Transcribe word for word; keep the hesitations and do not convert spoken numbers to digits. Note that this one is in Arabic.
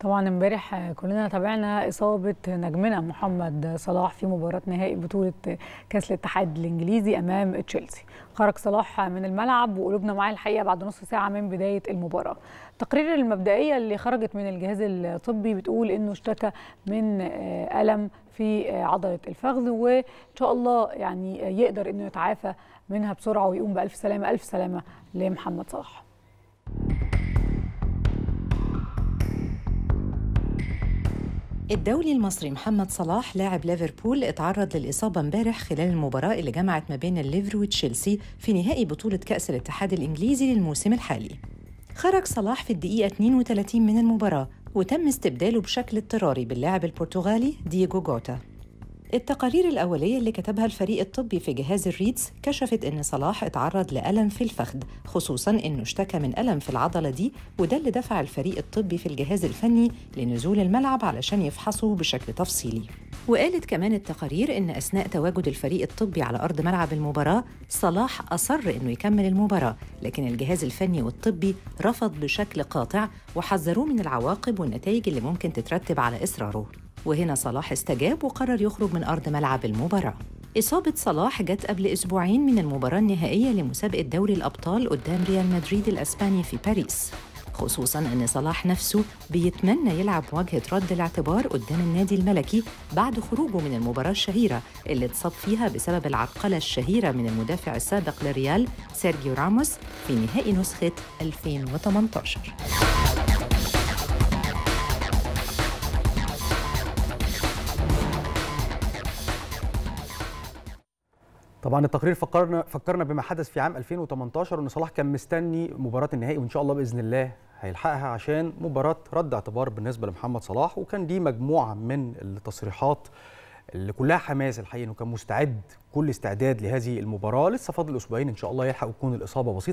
طبعا امبارح كلنا تابعنا اصابه نجمنا محمد صلاح في مباراه نهائي بطوله كاس الاتحاد الانجليزي امام تشيلسي. خرج صلاح من الملعب وقلوبنا معاه الحقيقه بعد نص ساعه من بدايه المباراه. التقرير المبدئيه اللي خرجت من الجهاز الطبي بتقول انه اشتكى من الم في عضله الفخذ، وان شاء الله يعني يقدر انه يتعافى منها بسرعه ويقوم بالف سلامه. الف سلامه لمحمد صلاح. الدولي المصري محمد صلاح لاعب ليفربول اتعرض للإصابة امبارح خلال المباراة اللي جمعت ما بين الليفر وتشيلسي في نهائي بطولة كأس الاتحاد الإنجليزي للموسم الحالي. خرج صلاح في الدقيقة اثنين وثلاثين من المباراة وتم استبداله بشكل اضطراري باللاعب البرتغالي دييغو جوتا. التقارير الأولية اللي كتبها الفريق الطبي في جهاز الريدز كشفت إن صلاح اتعرض لألم في الفخذ، خصوصاً إنه اشتكى من ألم في العضلة دي، وده اللي دفع الفريق الطبي في الجهاز الفني لنزول الملعب علشان يفحصه بشكل تفصيلي. وقالت كمان التقارير إن أثناء تواجد الفريق الطبي على أرض ملعب المباراة صلاح أصر إنه يكمل المباراة، لكن الجهاز الفني والطبي رفض بشكل قاطع وحذروه من العواقب والنتائج اللي ممكن تترتب على إصراره. وهنا صلاح استجاب وقرر يخرج من أرض ملعب المباراة. إصابة صلاح جت قبل أسبوعين من المباراة النهائية لمسابقة دوري الأبطال قدام ريال مدريد الأسباني في باريس، خصوصاً أن صلاح نفسه بيتمنى يلعب مواجهة رد الاعتبار قدام النادي الملكي بعد خروجه من المباراة الشهيرة اللي اتصاب فيها بسبب العرقلة الشهيرة من المدافع السابق لريال سيرجيو راموس في نهائي نسخة ألفين وثمانية عشر. طبعا التقرير فكرنا فكرنا بما حدث في عام ألفين وثمانية عشر، وان صلاح كان مستني مباراه النهائي وان شاء الله باذن الله هيلحقها عشان مباراه رد اعتبار بالنسبه لمحمد صلاح. وكان دي مجموعه من التصريحات اللي كلها حماس الحقيقه، انه كان مستعد كل استعداد لهذه المباراه. لسه فاضل اسبوعين ان شاء الله يلحق، تكون الاصابه بسيطه.